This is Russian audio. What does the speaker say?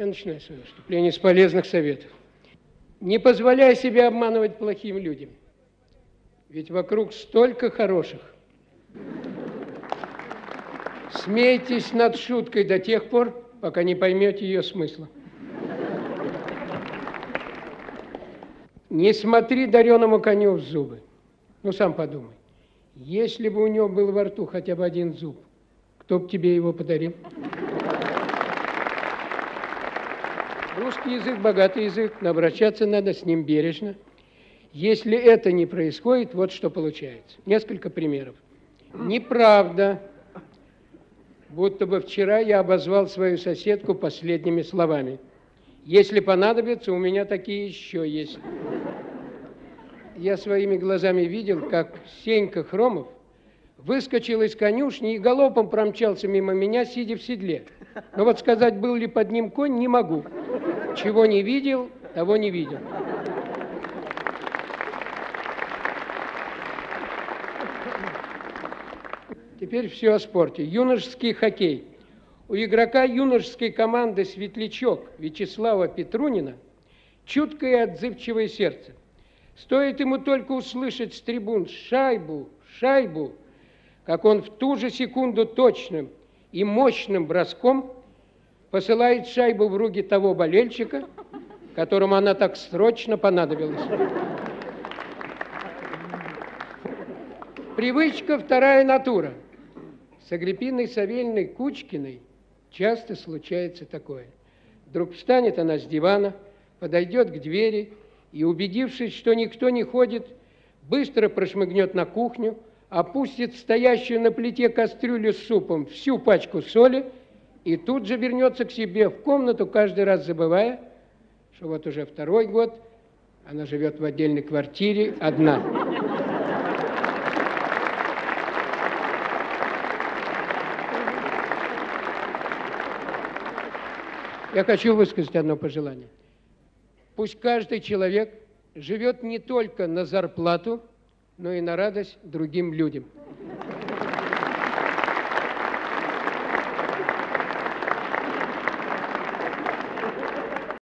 Я начинаю свое выступление с полезных советов. Не позволяй себе обманывать плохим людям. Ведь вокруг столько хороших. Смейтесь над шуткой до тех пор, пока не поймете ее смысла. Не смотри дареному коню в зубы. Ну, сам подумай. Если бы у него был во рту хотя бы один зуб, кто бы тебе его подарил? Русский язык – богатый язык, но обращаться надо с ним бережно. Если это не происходит, вот что получается. Несколько примеров. Неправда, будто бы вчера я обозвал свою соседку последними словами. Если понадобится, у меня такие еще есть. Я своими глазами видел, как Сенька Хромов выскочил из конюшни и галопом промчался мимо меня, сидя в седле. Но вот сказать, был ли под ним конь, не могу. Чего не видел, того не видел. Теперь все о спорте. Юношеский хоккей. У игрока юношеской команды «Светлячок» Вячеслава Петрунина чуткое и отзывчивое сердце. Стоит ему только услышать с трибун «шайбу, шайбу», как он в ту же секунду точным и мощным броском посылает шайбу в руки того болельщика, которому она так срочно понадобилась. Привычка – вторая натура. С Агриппиной Савельиной Кучкиной часто случается такое. Вдруг встанет она с дивана, подойдет к двери и, убедившись, что никто не ходит, быстро прошмыгнет на кухню, опустит стоящую на плите кастрюлю с супом всю пачку соли и тут же вернется к себе в комнату, каждый раз забывая, что вот уже второй год она живет в отдельной квартире одна. Я хочу высказать одно пожелание. Пусть каждый человек живет не только на зарплату, но и на радость другим людям.